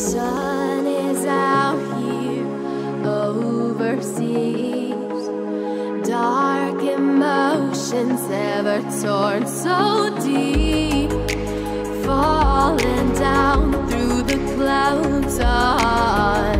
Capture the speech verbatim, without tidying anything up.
sun is out here overseas. Dark emotions ever torn so deep, falling down through the clouds on